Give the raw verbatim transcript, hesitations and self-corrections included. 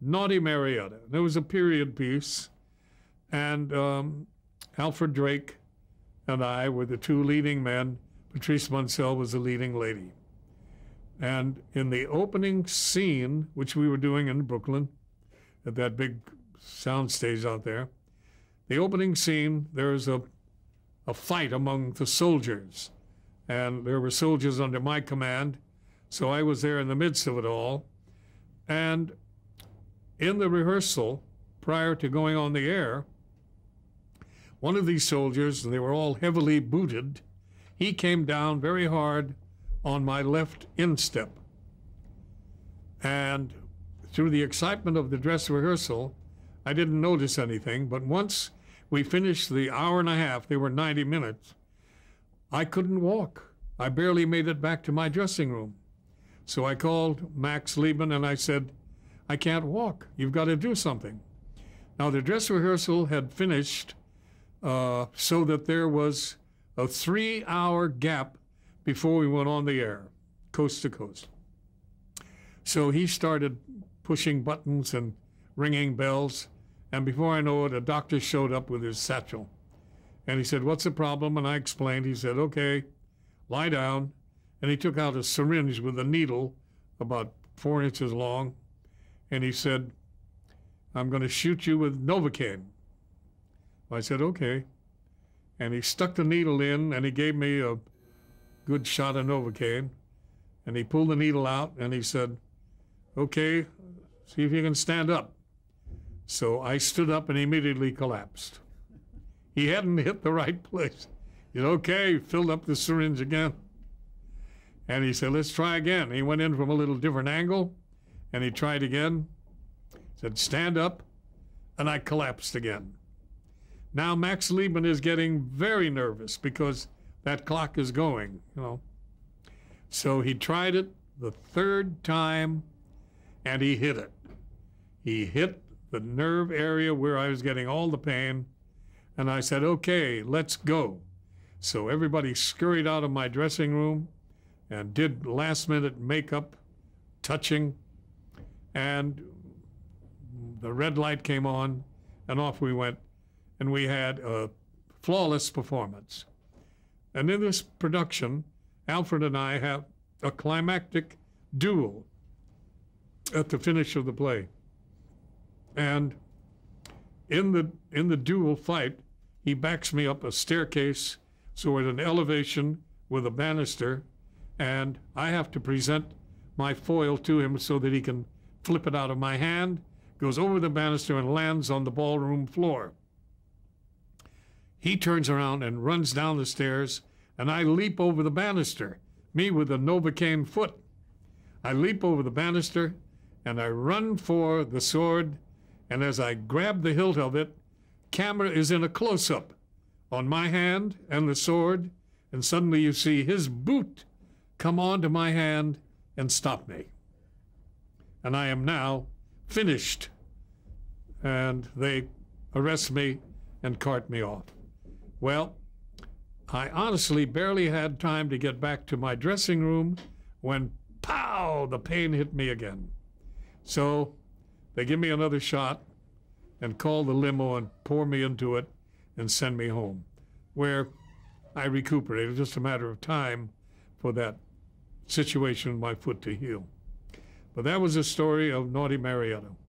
Naughty Marietta. There was a period piece, and um, Alfred Drake and I were the two leading men. Patrice Munsell was the leading lady. And in the opening scene, which we were doing in Brooklyn, at that big soundstage out there, the opening scene, there's a, a fight among the soldiers. And there were soldiers under my command, so I was there in the midst of it all. And in the rehearsal, prior to going on the air, one of these soldiers, and they were all heavily booted, he came down very hard on my left instep. And through the excitement of the dress rehearsal, I didn't notice anything, but once we finished the hour and a half, they were ninety minutes, I couldn't walk. I barely made it back to my dressing room. So I called Max Liebman and I said, I can't walk. You've got to do something. Now, the dress rehearsal had finished uh, so that there was a three-hour gap before we went on the air, coast to coast. So he started pushing buttons and ringing bells, and before I know it, a doctor showed up with his satchel. And he said, what's the problem? And I explained. He said, okay, lie down. And he took out a syringe with a needle about four inches long, and he said, I'm going to shoot you with Novocaine. I said, okay. And he stuck the needle in, and he gave me a good shot of Novocaine. And he pulled the needle out, and he said, okay, see if you can stand up. So I stood up and immediately collapsed. He hadn't hit the right place. He said, okay, filled up the syringe again. And he said, let's try again. He went in from a little different angle, and he tried again, said, stand up, and I collapsed again. Now, Max Liebman is getting very nervous because that clock is going, you know. So he tried it the third time, and he hit it. He hit the nerve area where I was getting all the pain, and I said, okay, let's go. So everybody scurried out of my dressing room and did last-minute makeup, touching, and the red light came on, and off we went, and we had a flawless performance. And in this production, Alfred and I have a climactic duel at the finish of the play. And in the, in the duel fight, he backs me up a staircase, so we're at an elevation with a banister, and I have to present my foil to him so that he can flip it out of my hand, goes over the banister and lands on the ballroom floor. He turns around and runs down the stairs, and I leap over the banister, me with a Novocaine foot. I leap over the banister, and I run for the sword, and as I grab the hilt of it, camera is in a close-up on my hand and the sword, and suddenly you see his boot come onto my hand and stop me. And I am now finished. And they arrest me and cart me off. Well, I honestly barely had time to get back to my dressing room when, pow, the pain hit me again. So they give me another shot and call the limo and pour me into it and send me home, where I recuperated. Just a matter of time for that situation with my foot to heal. But that was the story of Naughty Marietta.